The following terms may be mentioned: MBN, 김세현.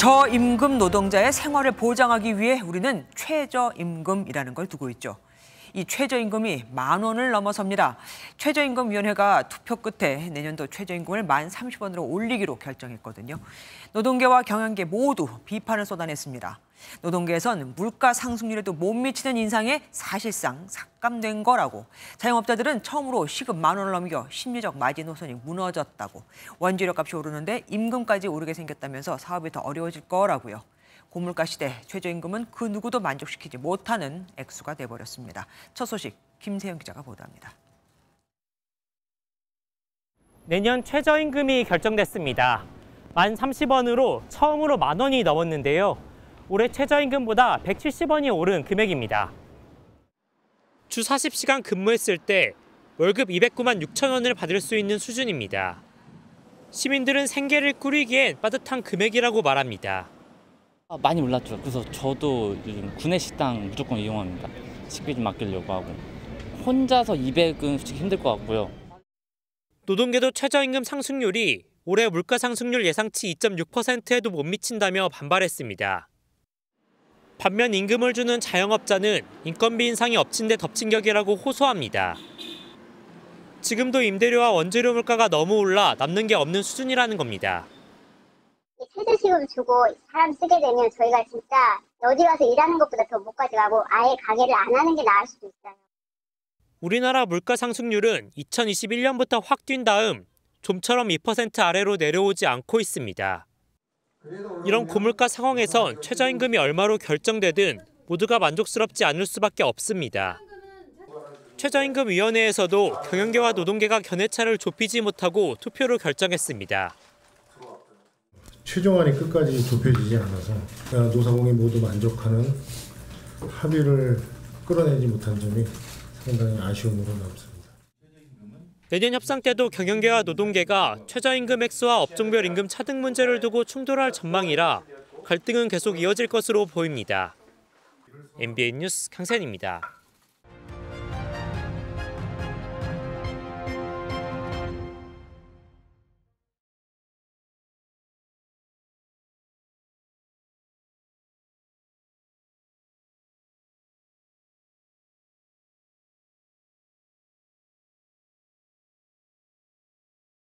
저임금 노동자의 생활을 보장하기 위해 우리는 최저임금이라는 걸 두고 있죠. 이 최저임금이 10,000원을 넘어섭니다. 최저임금위원회가 투표 끝에 내년도 최저임금을 10,030원으로 올리기로 결정했거든요. 노동계와 경영계 모두 비판을 쏟아냈습니다. 노동계에선 물가 상승률에도 못 미치는 인상에 사실상 삭감된 거라고, 자영업자들은 처음으로 시급 10,000원을 넘겨 심리적 마지노선이 무너졌다고, 원재료값이 오르는데 임금까지 오르게 생겼다면서 사업이 더 어려워질 거라고요. 고물가 시대 최저임금은 그 누구도 만족시키지 못하는 액수가 돼버렸습니다. 첫 소식 김세현 기자가 보도합니다. 내년 최저임금이 결정됐습니다. 10,030원으로 처음으로 10,000원이 넘었는데요. 올해 최저임금보다 170원이 오른 금액입니다. 주 40시간 근무했을 때 월급 2,096,000원을 받을 수 있는 수준입니다. 시민들은 생계를 꾸리기엔 빠듯한 금액이라고 말합니다. 많이 올랐죠. 그래서 저도 요즘 구내 식당 무조건 이용합니다. 식비 좀 아끼려고 하고. 혼자서 200은 솔직히 힘들 것 같고요. 노동계도 최저임금 상승률이 올해 물가 상승률 예상치 2.6%에도 못 미친다며 반발했습니다. 반면 임금을 주는 자영업자는 인건비 인상이 엎친 데 덮친 격이라고 호소합니다. 지금도 임대료와 원재료 물가가 너무 올라 남는 게 없는 수준이라는 겁니다. 최저시급 주고 사람 쓰게 되면 저희가 진짜 어디 가서 일하는 것보다 더 못 가져가고 아예 가게를 안 하는 게 나을 수도 있어요. 우리나라 물가 상승률은 2021년부터 확 뛴 다음 좀처럼 2% 아래로 내려오지 않고 있습니다. 이런 고물가 상황에선 최저임금이 얼마로 결정되든 모두가 만족스럽지 않을 수밖에 없습니다. 최저임금위원회에서도 경영계와 노동계가 견해차를 좁히지 못하고 투표로 결정했습니다. 최종안이 끝까지 좁혀지지 않아서 노사공이 모두 만족하는 합의를 끌어내지 못한 점이 상당히 아쉬움으로 남습니다. 내년 협상 때도 경영계와 노동계가 최저임금 액수와 업종별 임금 차등 문제를 두고 충돌할 전망이라 갈등은 계속 이어질 것으로 보입니다. MBN 뉴스 강세현입니다.